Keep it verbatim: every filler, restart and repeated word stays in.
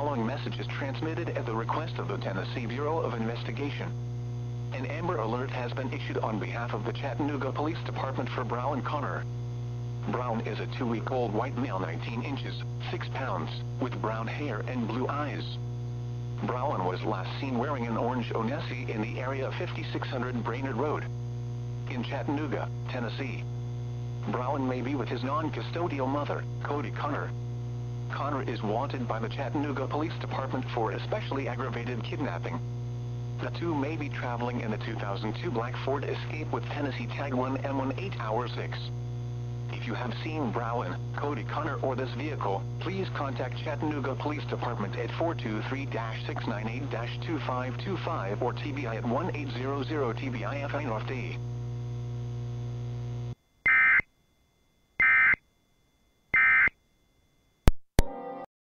following message is transmitted at the request of the Tennessee Bureau of Investigation. An Amber Alert has been issued on behalf of the Chattanooga Police Department for Brown Connor. Brown is a two-week-old white male, nineteen inches, six pounds, with brown hair and blue eyes. Brown was last seen wearing an orange onesie in the area of fifty-six hundred Brainerd Road in Chattanooga, Tennessee. Brown may be with his non-custodial mother, Cody Connor. Connor is wanted by the Chattanooga Police Department for especially aggravated kidnapping. The two may be traveling in a two thousand two black Ford Escape with Tennessee tag one M one eight hour six. If you have seen Brown, Cody Connor, or this vehicle, please contact Chattanooga Police Department at four two three, six nine eight, two five two five or T B I at one eight zero zero T B I F I North D.